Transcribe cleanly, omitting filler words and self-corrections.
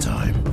time.